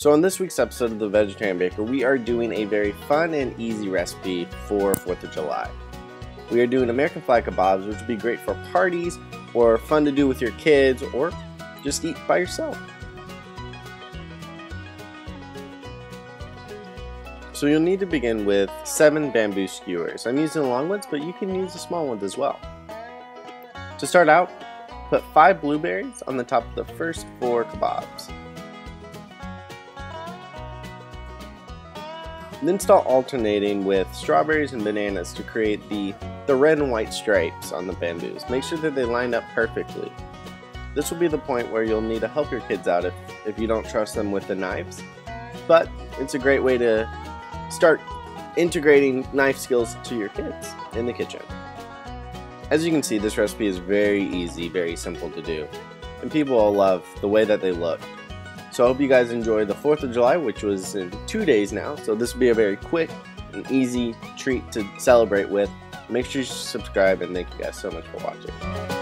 So on this week's episode of The Vegetarian Baker, we are doing a very fun and easy recipe for 4th of July. We are doing American flag kebabs, which would be great for parties or fun to do with your kids or just eat by yourself. So you'll need to begin with 7 bamboo skewers. I'm using the long ones, but you can use the small ones as well. To start out, put 5 blueberries on the top of the first 4 kebabs. Then start alternating with strawberries and bananas to create the red and white stripes on the bamboos. Make sure that they line up perfectly. This will be the point where you'll need to help your kids out if you don't trust them with the knives. But it's a great way to start integrating knife skills to your kids in the kitchen. As you can see, this recipe is very easy, very simple to do. And people will love the way that they look. So I hope you guys enjoy the 4th of July, which was in 2 days now. So this will be a very quick and easy treat to celebrate with. Make sure you subscribe, and thank you guys so much for watching.